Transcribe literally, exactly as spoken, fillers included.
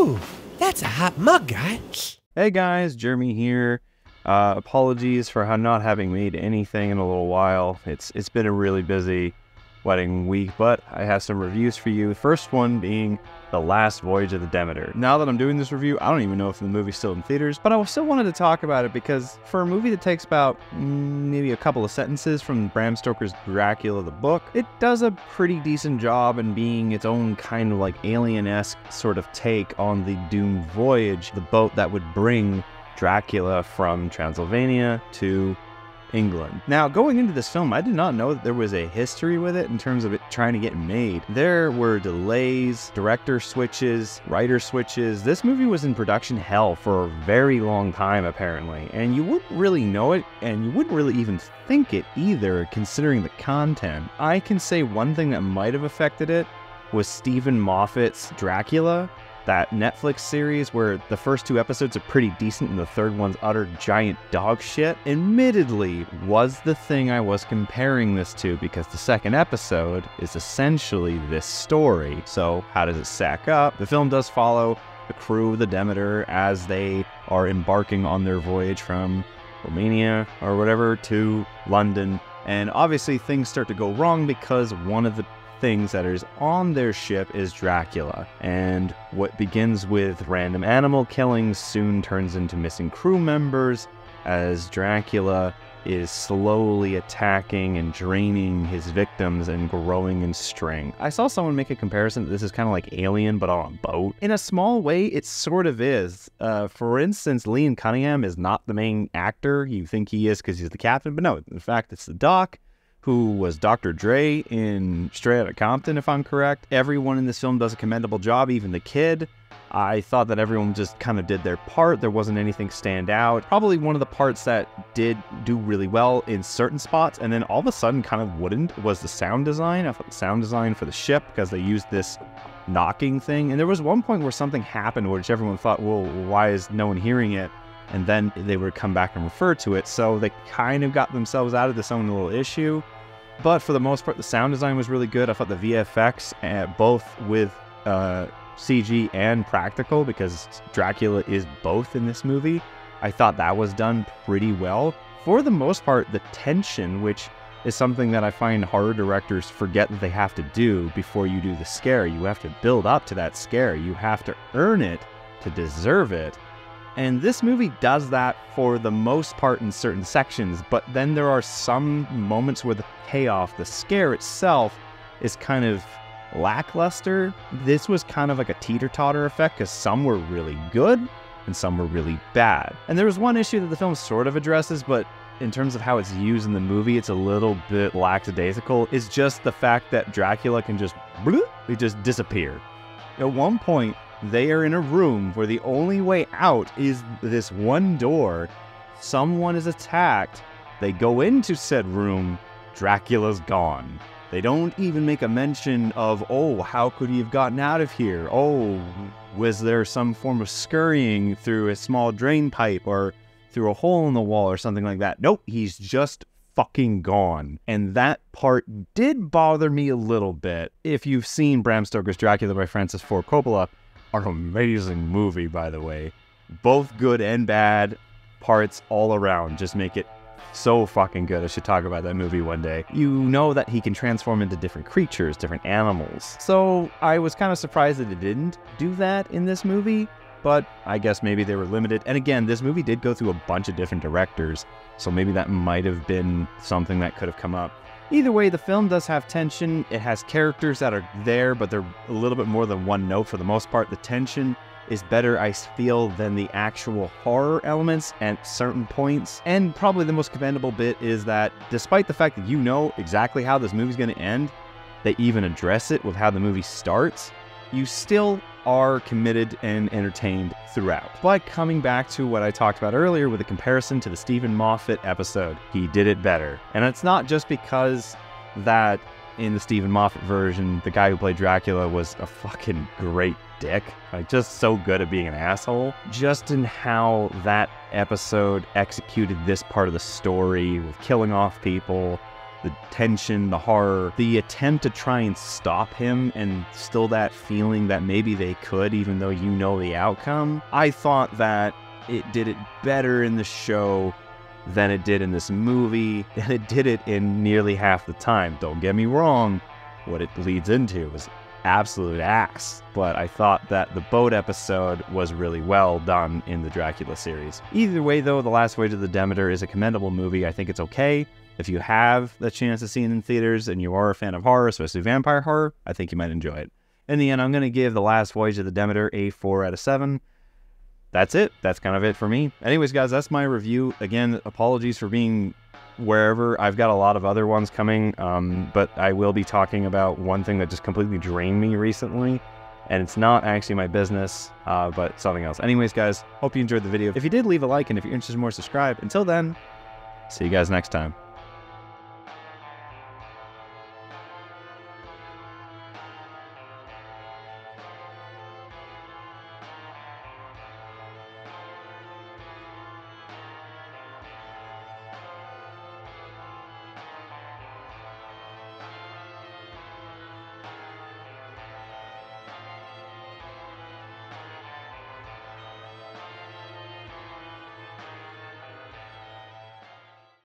Ooh, that's a hot mug, guy. Hey guys, Jeremy here. Uh, apologies for not having made anything in a little while. It's It's been a really busy wedding week, but I have some reviews for you. The first one being The Last Voyage of the Demeter. Now that I'm doing this review, I don't even know if the movie's still in theaters, but I still wanted to talk about it because for a movie that takes about maybe a couple of sentences from Bram Stoker's Dracula the book, it does a pretty decent job in being its own kind of like alien-esque sort of take on the doomed voyage, the boat that would bring Dracula from Transylvania to England. Now, going into this film, I did not know that there was a history with it in terms of it trying to get made. There were delays, director switches, writer switches. This movie was in production hell for a very long time, apparently, and you wouldn't really know it, and you wouldn't really even think it either, considering the content. I can say one thing that might have affected it was Stephen Moffat's Dracula, that Netflix series where the first two episodes are pretty decent and the third one's utter giant dog shit, admittedly was the thing I was comparing this to because the second episode is essentially this story. So how does it stack up? The film does follow the crew of the Demeter as they are embarking on their voyage from Romania or whatever to London. And obviously things start to go wrong because one of the things that is on their ship is Dracula, and what begins with random animal killings soon turns into missing crew members as Dracula is slowly attacking and draining his victims and growing in strength. I saw someone make a comparison that this is kind of like Alien but on a boat. In a small way, it sort of is. Uh, for instance, Liam Cunningham is not the main actor. You think he is because he's the captain, but no, in fact, it's the doc, who was Doctor Dre in Straight Outta Compton, if I'm correct. Everyone in this film does a commendable job, even the kid. I thought that everyone just kind of did their part. There wasn't anything stand out. Probably one of the parts that did do really well in certain spots, and then all of a sudden kind of wouldn't, was the sound design. I thought the sound design for the ship, because they used this knocking thing. And there was one point where something happened, which everyone thought, well, why is no one hearing it? And then they would come back and refer to it. So they kind of got themselves out of this own little issue. But for the most part, the sound design was really good. I thought the V F X, uh, both with uh, C G and practical, because Dracula is both in this movie, I thought that was done pretty well. For the most part, the tension, which is something that I find horror directors forget that they have to do before you do the scare. You have to build up to that scare. You have to earn it to deserve it. And this movie does that for the most part in certain sections, but then there are some moments where the payoff, the scare itself, is kind of lackluster. This was kind of like a teeter-totter effect because some were really good and some were really bad. And there was one issue that the film sort of addresses, but in terms of how it's used in the movie, it's a little bit lackadaisical. It's just the fact that Dracula can just, bloop, he just disappear. At one point, they are in a room where the only way out is this one door. Someone is attacked. They go into said room. Dracula's gone. They don't even make a mention of, oh, how could he have gotten out of here? Oh, was there some form of scurrying through a small drain pipe or through a hole in the wall or something like that? Nope, he's just fucking gone. And that part did bother me a little bit. If you've seen Bram Stoker's Dracula by Francis Ford Coppola, an amazing movie, by the way. Both good and bad parts all around just make it so fucking good. I should talk about that movie one day. You know that he can transform into different creatures, different animals. So I was kind of surprised that it didn't do that in this movie, but I guess maybe they were limited. And again, this movie did go through a bunch of different directors, so maybe that might have been something that could have come up. Either way, the film does have tension. It has characters that are there, but they're a little bit more than one note for the most part. The tension is better, I feel, than the actual horror elements at certain points. And probably the most commendable bit is that despite the fact that you know exactly how this movie's going to end, they even address it with how the movie starts, you still are committed and entertained throughout. But coming back to what I talked about earlier with a comparison to the Stephen Moffat episode, he did it better. And it's not just because that in the Stephen Moffat version, the guy who played Dracula was a fucking great dick, like just so good at being an asshole. Just in how that episode executed this part of the story with killing off people, the tension, the horror, the attempt to try and stop him, and still that feeling that maybe they could, even though you know the outcome. I thought that it did it better in the show than it did in this movie, and it did it in nearly half the time. Don't get me wrong, what it leads into is absolute ass, but I thought that the boat episode was really well done in the Dracula series. Either way though, The Last Voyage of the Demeter is a commendable movie. I think it's okay. If you have the chance to see it in theaters and you are a fan of horror, especially vampire horror, I think you might enjoy it. In the end, I'm going to give The Last Voyage of the Demeter a four out of seven. That's it. That's kind of it for me. Anyways, guys, that's my review. Again, apologies for being wherever. I've got a lot of other ones coming, um, but I will be talking about one thing that just completely drained me recently, and it's not actually my business, uh, but something else. Anyways, guys, hope you enjoyed the video. If you did, leave a like, and if you're interested in more, subscribe. Until then, see you guys next time.